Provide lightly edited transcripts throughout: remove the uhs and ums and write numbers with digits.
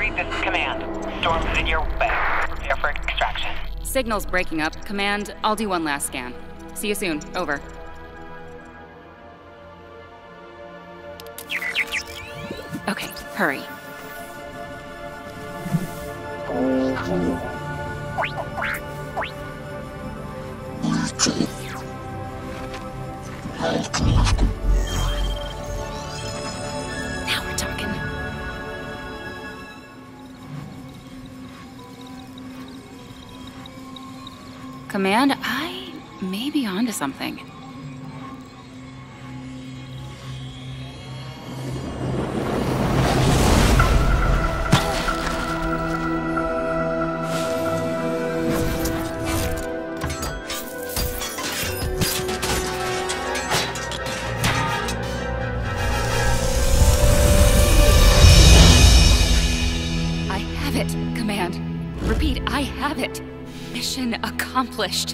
Discovery, this is Command. Storms in your way. Prepare for extraction. Signal's breaking up. Command, I'll do one last scan. See you soon. Over. Okay, hurry. Now we're talking. Command, I may be onto something. Accomplished.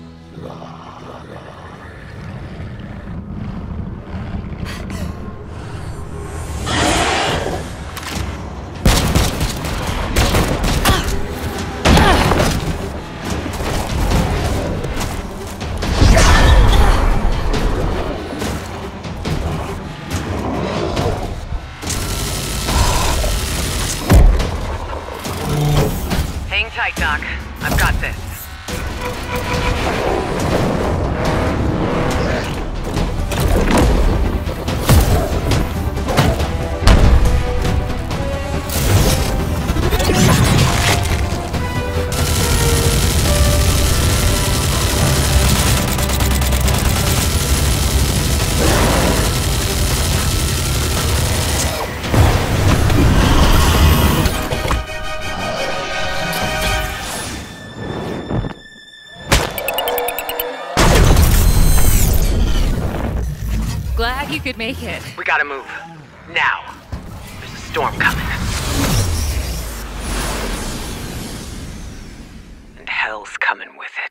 Hang tight, Doc. I've got this. Glad you could make it. We gotta move. Now. There's a storm coming. And hell's coming with it.